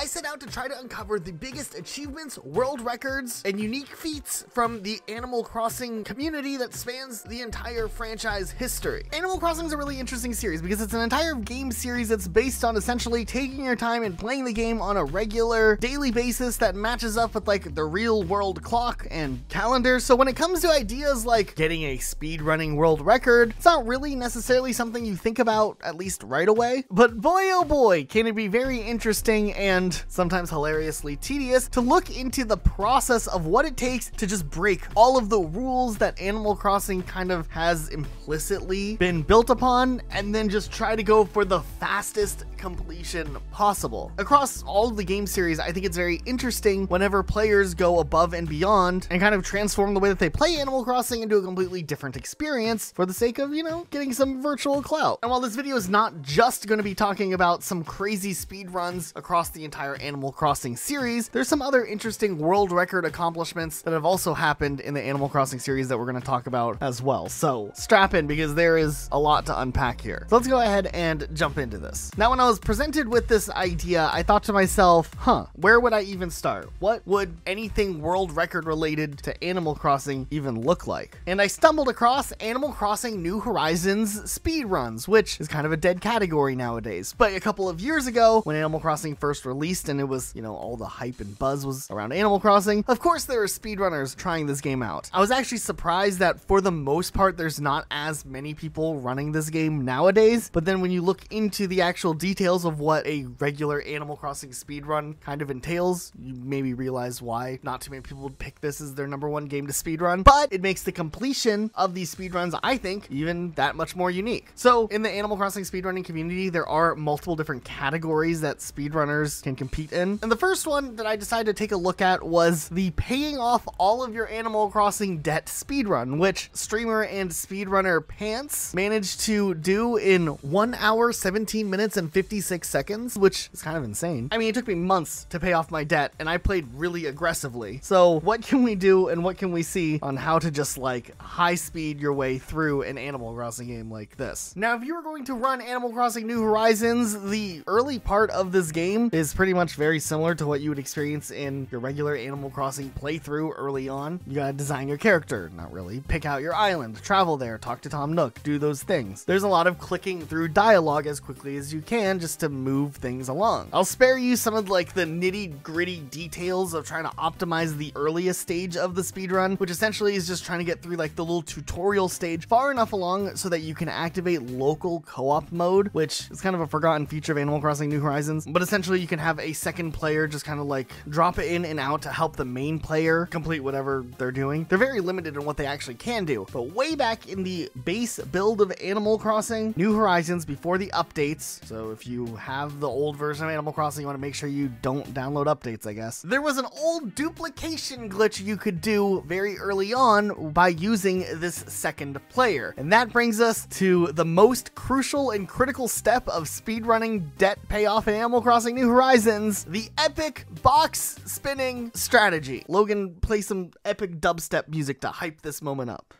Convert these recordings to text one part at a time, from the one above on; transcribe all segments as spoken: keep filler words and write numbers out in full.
I set out to try to uncover the biggest achievements, world records, and unique feats from the Animal Crossing community that spans the entire franchise history. Animal Crossing is a really interesting series because it's an entire game series that's based on essentially taking your time and playing the game on a regular daily basis that matches up with like the real world clock and calendar. So when it comes to ideas like getting a speedrunning world record, it's not really necessarily something you think about, at least right away. But boy oh boy, can it be very interesting and sometimes hilariously tedious to look into the process of what it takes to just break all of the rules that Animal Crossing kind of has implicitly been built upon, and then just try to go for the fastest completion possible. Across all of the game series, I think it's very interesting whenever players go above and beyond and kind of transform the way that they play Animal Crossing into a completely different experience for the sake of, you know, getting some virtual clout. And while this video is not just going to be talking about some crazy speedruns across the entire Animal Crossing series, there's some other interesting world record accomplishments that have also happened in the Animal Crossing series that we're going to talk about as well. So strap in, because there is a lot to unpack here. So let's go ahead and jump into this. Now, when I was presented with this idea, I thought to myself, huh, where would I even start? What would anything world record related to Animal Crossing even look like? And I stumbled across Animal Crossing New Horizons speedruns, which is kind of a dead category nowadays. But a couple of years ago, when Animal Crossing first released, and it was, you know, all the hype and buzz was around Animal Crossing, of course there are speedrunners trying this game out. I was actually surprised that for the most part there's not as many people running this game nowadays, but then when you look into the actual details of what a regular Animal Crossing speedrun kind of entails, you maybe realize why not too many people would pick this as their number one game to speedrun, but it makes the completion of these speedruns, I think, even that much more unique. So in the Animal Crossing speedrunning community, there are multiple different categories that speedrunners can can compete in. And the first one that I decided to take a look at was the paying off all of your Animal Crossing debt speedrun, which streamer and speedrunner Pants managed to do in one hour, seventeen minutes and fifty-six seconds, which is kind of insane. I mean, it took me months to pay off my debt and I played really aggressively. So what can we do and what can we see on how to just like high speed your way through an Animal Crossing game like this? Now, if you were going to run Animal Crossing New Horizons, the early part of this game is pretty much very similar to what you would experience in your regular Animal Crossing playthrough early on. You gotta design your character, not really, pick out your island, travel there, talk to Tom Nook, do those things. There's a lot of clicking through dialogue as quickly as you can just to move things along. I'll spare you some of like the nitty gritty details of trying to optimize the earliest stage of the speedrun, which essentially is just trying to get through like the little tutorial stage far enough along so that you can activate local co-op mode, which is kind of a forgotten feature of Animal Crossing New Horizons, but essentially you can have have a second player just kind of like drop it in and out to help the main player complete whatever they're doing. They're very limited in what they actually can do, but way back in the base build of Animal Crossing New Horizons before the updates, so if you have the old version of Animal Crossing, you want to make sure you don't download updates, I guess, there was an old duplication glitch you could do very early on by using this second player. And that brings us to the most crucial and critical step of speedrunning debt payoff in Animal Crossing New Horizons, the epic box spinning strategy. Logan, play some epic dubstep music to hype this moment up.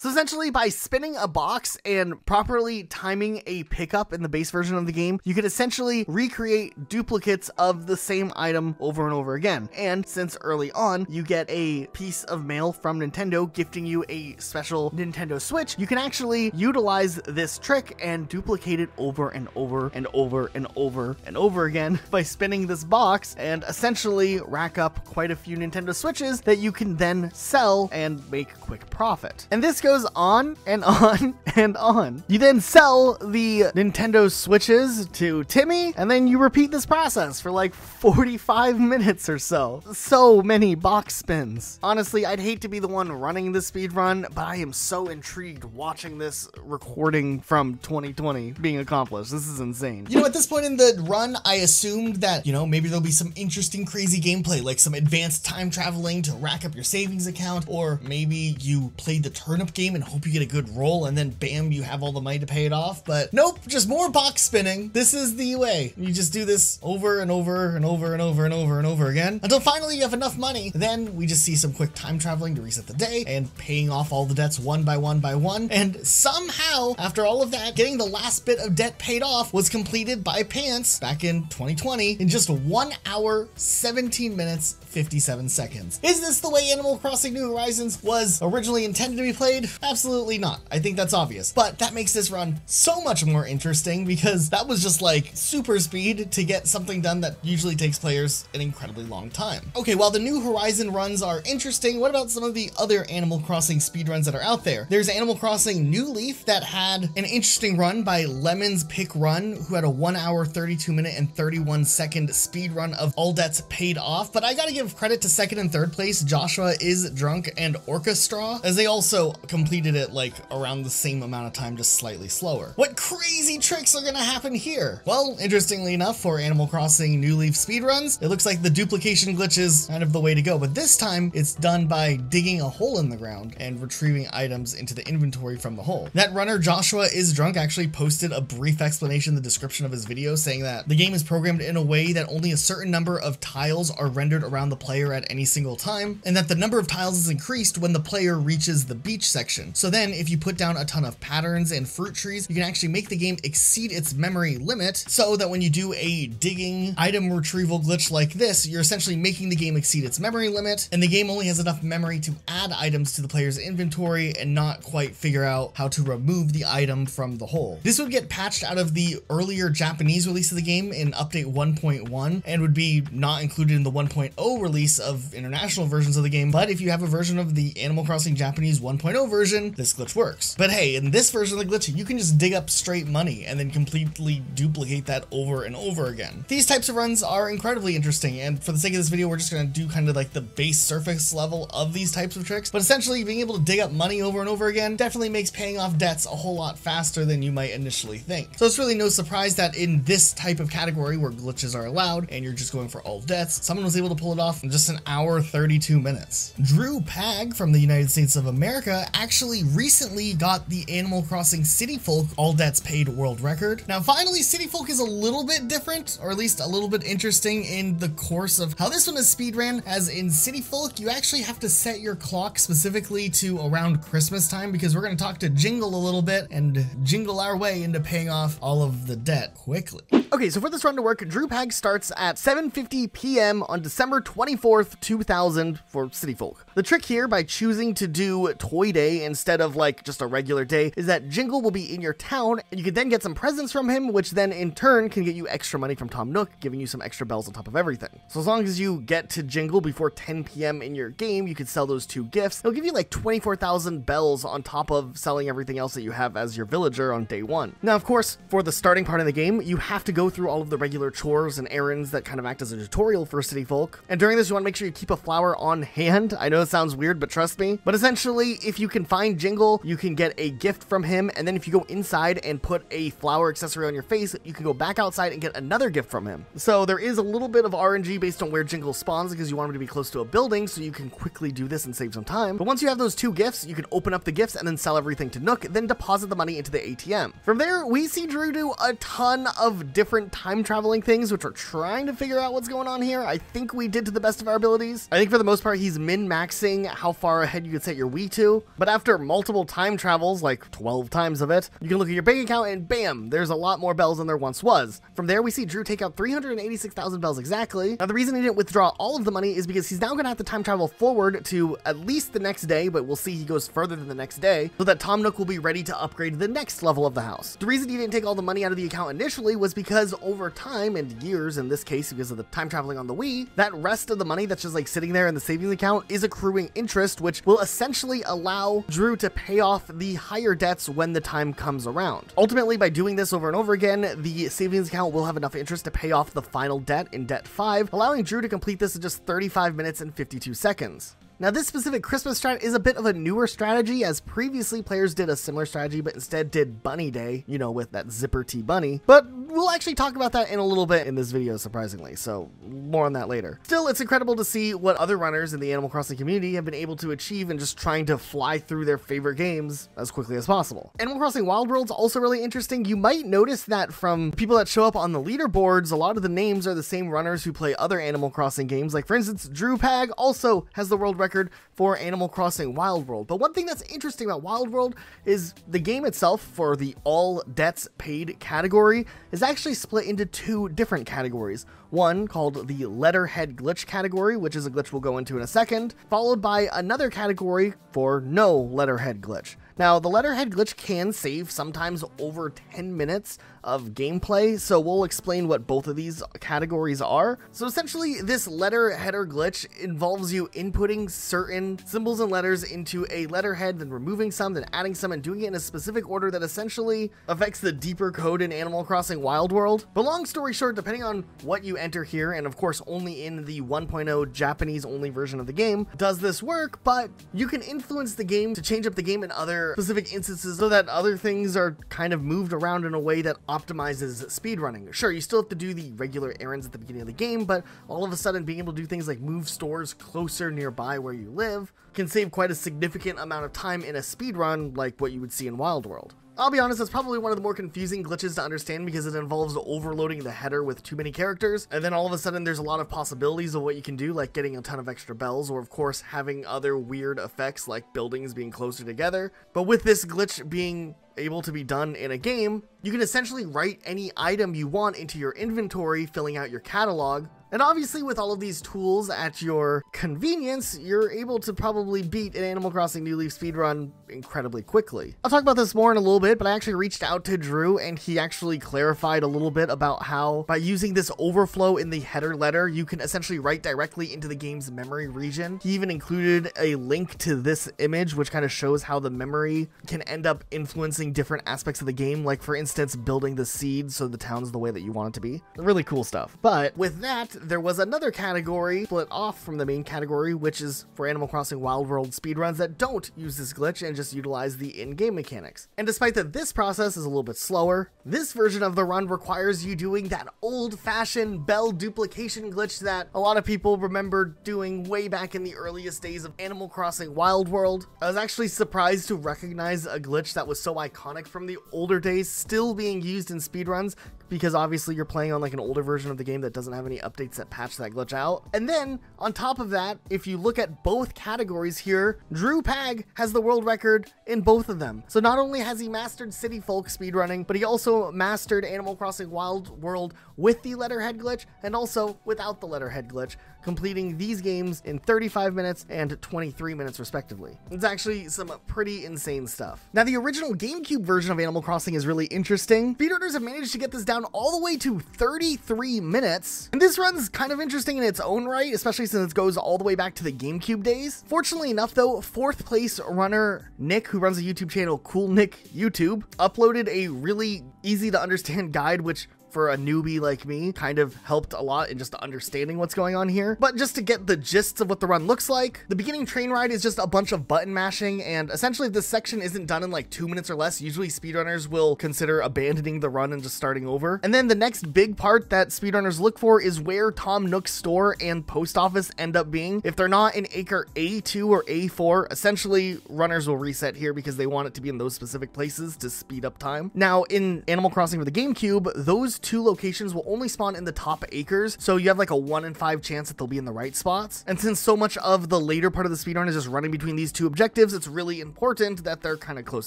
So essentially, by spinning a box and properly timing a pickup in the base version of the game, you could essentially recreate duplicates of the same item over and over again. And since early on, you get a piece of mail from Nintendo gifting you a special Nintendo Switch, you can actually utilize this trick and duplicate it over and over and over and over and over again by spinning this box and essentially rack up quite a few Nintendo Switches that you can then sell and make quick profit. And this goes goes on and on and on. You then sell the Nintendo Switches to Timmy, and then you repeat this process for like forty-five minutes or so. So many box spins. Honestly, I'd hate to be the one running the speedrun, but I am so intrigued watching this recording from twenty twenty being accomplished. This is insane. You know, at this point in the run, I assumed that, you know, maybe there'll be some interesting, crazy gameplay, like some advanced time traveling to rack up your savings account, or maybe you played the turnip game and hope you get a good roll, and then bam, you have all the money to pay it off. But nope, just more box spinning. This is the way. You just do this over and over and over and over and over and over again until finally you have enough money. Then we just see some quick time traveling to reset the day and paying off all the debts one by one by one. And somehow, after all of that, getting the last bit of debt paid off was completed by Pants back in twenty twenty in just one hour, seventeen minutes, fifty-seven seconds. Is this the way Animal Crossing New Horizons was originally intended to be played? Absolutely not. I think that's obvious, but that makes this run so much more interesting because that was just like super speed to get something done that usually takes players an incredibly long time. Okay, while the New Horizon runs are interesting, what about some of the other Animal Crossing speedruns that are out there? There's Animal Crossing New Leaf that had an interesting run by Lemon's Pick Run, who had a one hour, thirty-two minute and thirty-one second speedrun of all debts paid off, but I gotta give credit to second and third place, Joshua Is Drunk and Orchestra, as they also completed it like around the same amount of time, just slightly slower. What crazy tricks are gonna happen here? Well, interestingly enough, for Animal Crossing New Leaf speedruns, it looks like the duplication glitch is kind of the way to go, but this time it's done by digging a hole in the ground and retrieving items into the inventory from the hole. That runner, Joshua Is Drunk, actually posted a brief explanation in the description of his video saying that the game is programmed in a way that only a certain number of tiles are rendered around the player at any single time, and that the number of tiles is increased when the player reaches the beach section. So then if you put down a ton of patterns and fruit trees, you can actually make the game exceed its memory limit so that when you do a digging item retrieval glitch like this, you're essentially making the game exceed its memory limit, and the game only has enough memory to add items to the player's inventory and not quite figure out how to remove the item from the hole. This would get patched out of the earlier Japanese release of the game in update one point one and would be not included in the one point oh release of international versions of the game, but if you have a version of the Animal Crossing Japanese one point oh version, this glitch works. But hey, in this version of the glitch, you can just dig up straight money and then completely duplicate that over and over again. These types of runs are incredibly interesting, and for the sake of this video, we're just gonna do kind of like the base surface level of these types of tricks, but essentially being able to dig up money over and over again definitely makes paying off debts a whole lot faster than you might initially think. So it's really no surprise that in this type of category where glitches are allowed and you're just going for all debts, someone was able to pull it off in just an hour, thirty-two minutes. Drew Pag from the United States of America actually recently got the Animal Crossing City Folk all debts paid world record. Now finally, City Folk is a little bit different, or at least a little bit interesting in the course of how this one is speedran, as in City Folk, you actually have to set your clock specifically to around Christmas time, because we're going to talk to Jingle a little bit and jingle our way into paying off all of the debt quickly. Okay, so for this run to work, Drew Pag starts at seven fifty p m on December twenty-fourth, two thousand for City Folk. The trick here by choosing to do Toy Day instead of like just a regular day is that Jingle will be in your town and you can then get some presents from him, which then in turn can get you extra money from Tom Nook, giving you some extra bells on top of everything. So as long as you get to Jingle before ten p m in your game, you can sell those two gifts. It'll give you like twenty-four thousand bells on top of selling everything else that you have as your villager on day one. Now, of course, for the starting part of the game, you have to go through all of the regular chores and errands that kind of act as a tutorial for City Folk. And during this, you want to make sure you keep a flower on hand. I know it sounds weird, but trust me. But essentially, if you can find Jingle, you can get a gift from him. And then if you go inside and put a flower accessory on your face, you can go back outside and get another gift from him. So there is a little bit of R N G based on where Jingle spawns, because you want him to be close to a building so you can quickly do this and save some time. But once you have those two gifts, you can open up the gifts and then sell everything to Nook, then deposit the money into the A T M. From there, we see Drew do a ton of different time traveling things, which we're trying to figure out what's going on here. I think we did to the best of our abilities. I think for the most part, he's min-maxing how far ahead you can set your Wii to, but after multiple time travels, like twelve times of it, you can look at your bank account and bam, there's a lot more bells than there once was. From there, we see Drew take out three hundred eighty-six thousand bells exactly. Now, the reason he didn't withdraw all of the money is because he's now gonna have to time travel forward to at least the next day, but we'll see he goes further than the next day, so that Tom Nook will be ready to upgrade the next level of the house. The reason he didn't take all the money out of the account initially was because over time and years, in this case because of the time traveling on the Wii, that rest of the money that's just like sitting there in the savings account is accruing interest, which will essentially allow Drew to pay off the higher debts when the time comes around. Ultimately, by doing this over and over again, the savings account will have enough interest to pay off the final debt in debt five, allowing Drew to complete this in just thirty-five minutes and fifty-two seconds. Now, this specific Christmas strat is a bit of a newer strategy, as previously players did a similar strategy, but instead did Bunny Day, you know, with that Zipper T-Bunny. But we'll actually talk about that in a little bit in this video, surprisingly, so more on that later. Still, it's incredible to see what other runners in the Animal Crossing community have been able to achieve in just trying to fly through their favorite games as quickly as possible. Animal Crossing Wild World's also really interesting. You might notice that from people that show up on the leaderboards, a lot of the names are the same runners who play other Animal Crossing games. Like, for instance, Drew Pag also has the world record for Animal Crossing Wild World. But one thing that's interesting about Wild World is the game itself, for the all debts paid category, is actually split into two different categories. One called the letterhead glitch category, which is a glitch we'll go into in a second, followed by another category for no letterhead glitch. Now, the letterhead glitch can save sometimes over ten minutes of gameplay, so we'll explain what both of these categories are. So essentially, this letter header glitch involves you inputting certain symbols and letters into a letterhead, then removing some, then adding some, and doing it in a specific order that essentially affects the deeper code in Animal Crossing Wild World. But long story short, depending on what you enter here, and of course only in the one point oh Japanese-only version of the game, does this work, but you can influence the game to change up the game in other specific instances so that other things are kind of moved around in a way that optimizes speedrunning. Sure, you still have to do the regular errands at the beginning of the game, but all of a sudden being able to do things like move stores closer nearby where you live can save quite a significant amount of time in a speedrun like what you would see in Wild World. I'll be honest, that's probably one of the more confusing glitches to understand because it involves overloading the header with too many characters, and then all of a sudden there's a lot of possibilities of what you can do, like getting a ton of extra bells, or of course having other weird effects like buildings being closer together. But with this glitch being able to be done in a game, you can essentially write any item you want into your inventory, filling out your catalog. And obviously with all of these tools at your convenience, you're able to probably beat an Animal Crossing New Leaf speedrun incredibly quickly. I'll talk about this more in a little bit, but I actually reached out to Drew and he actually clarified a little bit about how by using this overflow in the header letter, you can essentially write directly into the game's memory region. He even included a link to this image, which kind of shows how the memory can end up influencing different aspects of the game, like for instance, building the seed so the town's the way that you want it to be. Really cool stuff. But with that, there was another category split off from the main category, which is for Animal Crossing Wild World speedruns that don't use this glitch and just utilize the in-game mechanics. And despite that this process is a little bit slower, this version of the run requires you doing that old-fashioned bell duplication glitch that a lot of people remember doing way back in the earliest days of Animal Crossing Wild World. I was actually surprised to recognize a glitch that was so iconic from the older days still being used in speedruns, because obviously you're playing on like an older version of the game that doesn't have any updates that patch that glitch out. And then on top of that, if you look at both categories here, Drew Pag has the world record in both of them. So not only has he mastered City Folk speedrunning, but he also mastered Animal Crossing Wild World with the letterhead glitch and also without the letterhead glitch, completing these games in thirty-five minutes and twenty-three minutes respectively. It's actually some pretty insane stuff. Now, the original GameCube version of Animal Crossing is really interesting. Speedrunners have managed to get this down all the way to thirty-three minutes, and this run's kind of interesting in its own right, especially since it goes all the way back to the GameCube days. Fortunately enough though, fourth place runner Nick, who runs a YouTube channel, Cool Nick YouTube, uploaded a really easy to understand guide, which for a newbie like me kind of helped a lot in just understanding what's going on here. But just to get the gist of what the run looks like, the beginning train ride is just a bunch of button mashing, and essentially if this section isn't done in like two minutes or less, usually speedrunners will consider abandoning the run and just starting over. And then the next big part that speedrunners look for is where Tom Nook's store and post office end up being. If they're not in acre A two or A four, essentially runners will reset here because they want it to be in those specific places to speed up time. Now in Animal Crossing for the GameCube, those two locations will only spawn in the top acres, so you have like a one in five chance that they'll be in the right spots. And since so much of the later part of the speedrun is just running between these two objectives, it's really important that they're kind of close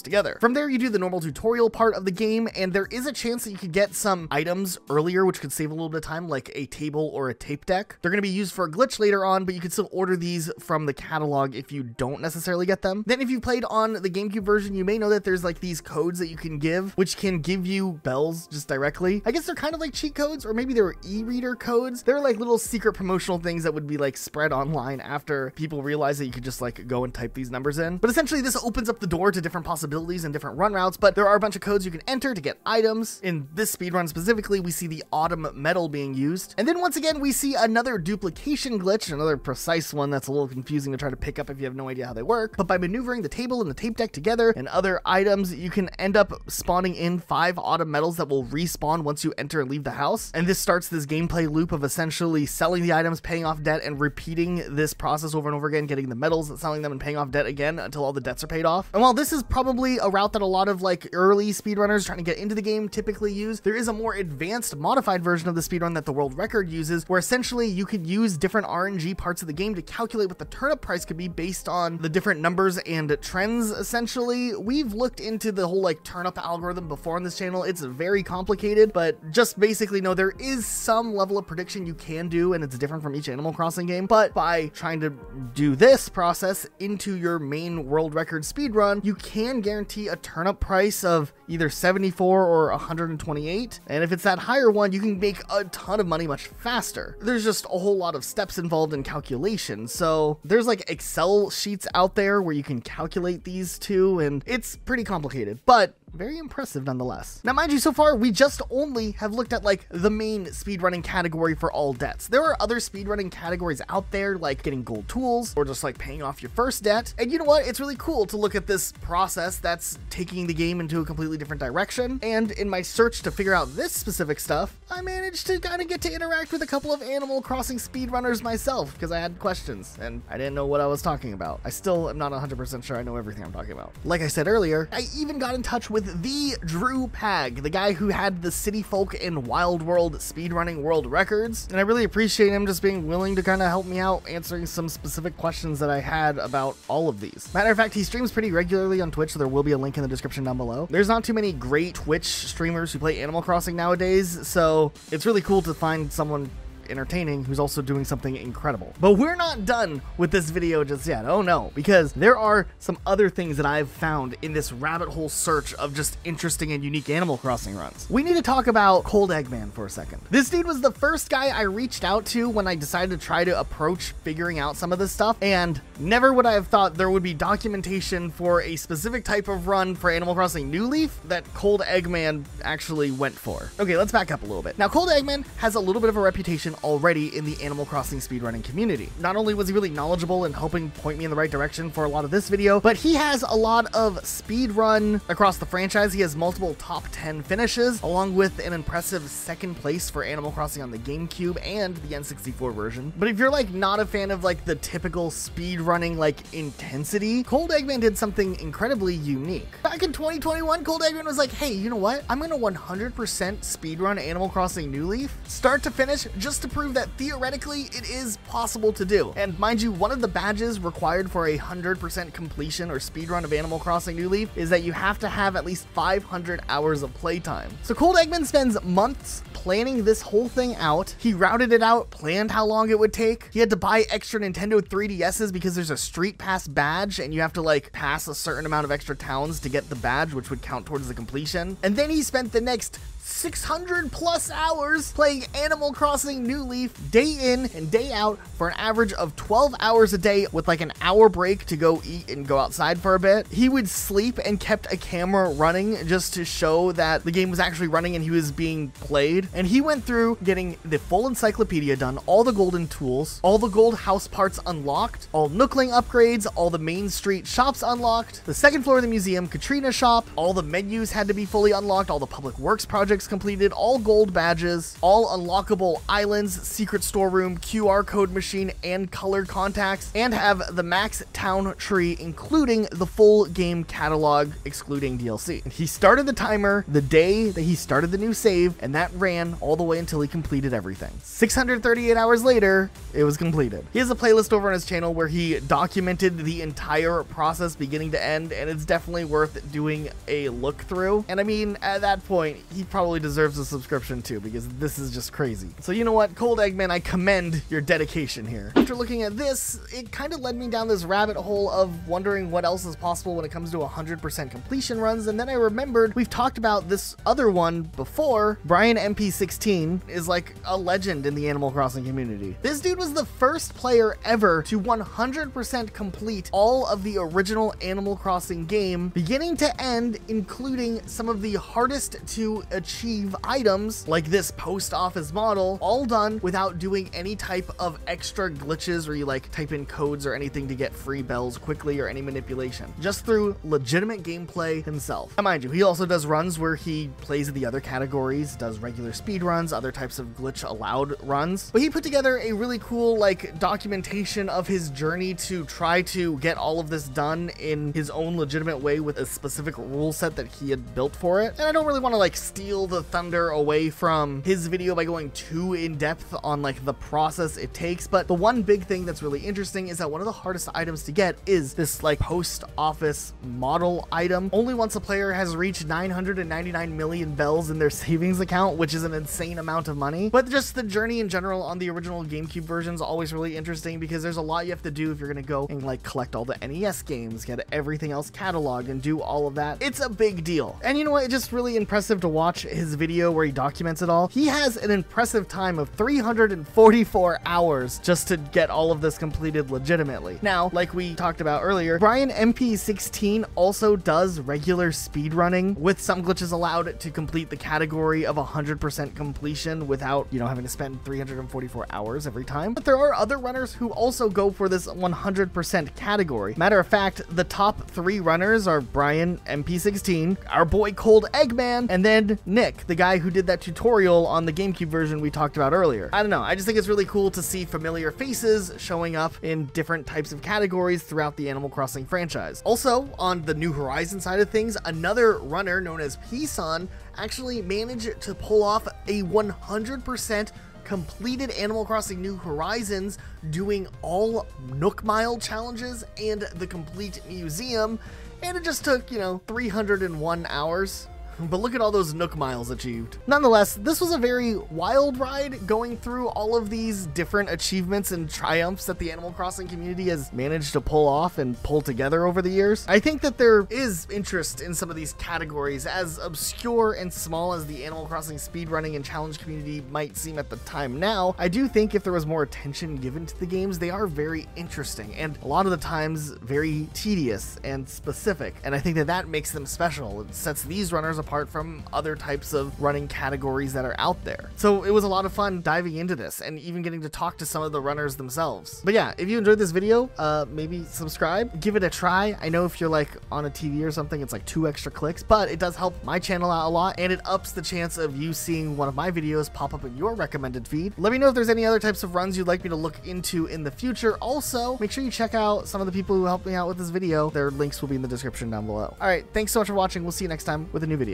together. From there, you do the normal tutorial part of the game, and there is a chance that you could get some items earlier, which could save a little bit of time, like a table or a tape deck. They're going to be used for a glitch later on, but you can still order these from the catalog if you don't necessarily get them. Then if you played on the GameCube version, you may know that there's like these codes that you can give, which can give you bells just directly. I guess they're kind of like cheat codes, or maybe they were e-reader codes. They're like little secret promotional things that would be like spread online after people realized that you could just like go and type these numbers in. But essentially this opens up the door to different possibilities and different run routes, but there are a bunch of codes you can enter to get items. In this speedrun specifically, we see the autumn metal being used. And then once again, we see another duplication glitch, another precise one that's a little confusing to try to pick up if you have no idea how they work. But by maneuvering the table and the tape deck together and other items, you can end up spawning in five autumn metals that will respawn once you to enter and leave the house. And this starts this gameplay loop of essentially selling the items, paying off debt, and repeating this process over and over again, getting the medals and selling them and paying off debt again until all the debts are paid off. And while this is probably a route that a lot of like early speedrunners trying to get into the game typically use, there is a more advanced modified version of the speedrun that the world record uses, where essentially you could use different R N G parts of the game to calculate what the turnip price could be based on the different numbers and trends. Essentially, we've looked into the whole like turnip algorithm before on this channel. It's very complicated, but just basically know there is some level of prediction you can do, and it's different from each Animal Crossing game. But by trying to do this process into your main world record speedrun, you can guarantee a turnip price of either seventy-four or one hundred twenty-eight, and if it's that higher one, you can make a ton of money much faster. There's just a whole lot of steps involved in calculation, so there's like Excel sheets out there where you can calculate these two, and it's pretty complicated, but very impressive nonetheless. Now, mind you, so far, we just only have looked at like the main speedrunning category for all debts. There are other speedrunning categories out there, like getting gold tools or just like paying off your first debt. And you know what? It's really cool to look at this process that's taking the game into a completely different direction. And in my search to figure out this specific stuff, I managed to kind of get to interact with a couple of Animal Crossing speedrunners myself because I had questions and I didn't know what I was talking about. I still am not one hundred percent sure I know everything I'm talking about. Like I said earlier, I even got in touch with the Drew Pag, the guy who had the City Folk and Wild World speedrunning world records, and I really appreciate him just being willing to kind of help me out answering some specific questions that I had about all of these. Matter of fact, he streams pretty regularly on Twitch, so there will be a link in the description down below. There's not too many great Twitch streamers who play Animal Crossing nowadays, so it's really cool to find someone entertaining who's also doing something incredible. But we're not done with this video just yet. Oh no, because there are some other things that I've found in this rabbit hole search of just interesting and unique Animal Crossing runs. We need to talk about Cold Eggman for a second. This dude was the first guy I reached out to when I decided to try to approach figuring out some of this stuff, and never would I have thought there would be documentation for a specific type of run for Animal Crossing New Leaf that Cold Eggman actually went for. Okay, let's back up a little bit. Now, Cold Eggman has a little bit of a reputation already in the Animal Crossing speedrunning community. Not only was he really knowledgeable and helping point me in the right direction for a lot of this video, but he has a lot of speedrun across the franchise. He has multiple top ten finishes, along with an impressive second place for Animal Crossing on the GameCube and the N sixty-four version. But if you're like not a fan of like the typical speedrunning like intensity, Cold Eggman did something incredibly unique. Back in twenty twenty-one, Cold Eggman was like, hey, you know what? I'm gonna one hundred percent speedrun Animal Crossing New Leaf, start to finish, just to prove that theoretically it is possible to do. And mind you, one of the badges required for a one hundred percent completion or speedrun of Animal Crossing New Leaf is that you have to have at least five hundred hours of playtime. So Cold Eggman spends months planning this whole thing out. He routed it out, planned how long it would take. He had to buy extra Nintendo three D S's because there's a street pass badge and you have to like pass a certain amount of extra towns to get the badge, which would count towards the completion. And then he spent the next six hundred plus hours playing Animal Crossing New Leaf day in and day out for an average of twelve hours a day with like an hour break to go eat and go outside for a bit. He would sleep and kept a camera running just to show that the game was actually running and he was being played. And he went through getting the full encyclopedia done, all the golden tools, all the gold house parts unlocked, all Nookling upgrades, all the main street shops unlocked, the second floor of the museum Katrina shop, all the menus had to be fully unlocked, all the public works projects completed, all gold badges, all unlockable islands, secret storeroom, Q R code machine, and colored contacts, and have the max town tree, including the full game catalog, excluding D L C. And he started the timer the day that he started the new save, and that ran all the way until he completed everything. six hundred thirty-eight hours later, it was completed. He has a playlist over on his channel where he documented the entire process beginning to end, and it's definitely worth doing a look through. And I mean, at that point, he probably Probably deserves a subscription too, because this is just crazy. So you know what, Cold Eggman, I commend your dedication here. After looking at this, it kind of led me down this rabbit hole of wondering what else is possible when it comes to one hundred percent completion runs, and then I remembered we've talked about this other one before. Brian M P sixteen is like a legend in the Animal Crossing community. This dude was the first player ever to one hundred percent complete all of the original Animal Crossing game, beginning to end, including some of the hardest to achieve achieve items like this post office model, all done without doing any type of extra glitches where you like type in codes or anything to get free bells quickly or any manipulation, just through legitimate gameplay himself. Now mind you, he also does runs where he plays in the other categories, does regular speed runs, other types of glitch allowed runs, but he put together a really cool like documentation of his journey to try to get all of this done in his own legitimate way with a specific rule set that he had built for it. And I don't really want to like steal the thunder away from his video by going too in depth on like the process it takes, but the one big thing that's really interesting is that one of the hardest items to get is this like post office model item only once a player has reached nine hundred ninety-nine million bells in their savings account, which is an insane amount of money. But just the journey in general on the original GameCube version is always really interesting because there's a lot you have to do if you're gonna go and like collect all the N E S games, get everything else cataloged and do all of that. It's a big deal. And you know what? It's just really impressive to watch his video where he documents it all. He has an impressive time of three hundred forty-four hours just to get all of this completed legitimately. Now, like we talked about earlier, Brian M P sixteen also does regular speedrunning with some glitches allowed to complete the category of one hundred percent completion without, you know, having to spend three hundred forty-four hours every time. But there are other runners who also go for this one hundred percent category. Matter of fact, the top three runners are Brian M P sixteen, our boy Cold Eggman, and then Nick, the guy who did that tutorial on the GameCube version we talked about earlier. I don't know, I just think it's really cool to see familiar faces showing up in different types of categories throughout the Animal Crossing franchise. Also, on the New Horizons side of things, another runner known as Pisan actually managed to pull off a one hundred percent completed Animal Crossing New Horizons, doing all Nook Mile challenges and the complete museum, and it just took, you know, three hundred one hours. But look at all those Nook Miles achieved. Nonetheless, this was a very wild ride going through all of these different achievements and triumphs that the Animal Crossing community has managed to pull off and pull together over the years. I think that there is interest in some of these categories, as obscure and small as the Animal Crossing speedrunning and challenge community might seem at the time now. I do think if there was more attention given to the games, they are very interesting and a lot of the times very tedious and specific. And I think that that makes them special. It sets these runners apart from other types of running categories that are out there. So it was a lot of fun diving into this and even getting to talk to some of the runners themselves. But yeah, if you enjoyed this video, uh, maybe subscribe, give it a try. I know if you're like on a T V or something, it's like two extra clicks, but it does help my channel out a lot and it ups the chance of you seeing one of my videos pop up in your recommended feed. Let me know if there's any other types of runs you'd like me to look into in the future. Also, make sure you check out some of the people who helped me out with this video. Their links will be in the description down below. All right, thanks so much for watching. We'll see you next time with a new video.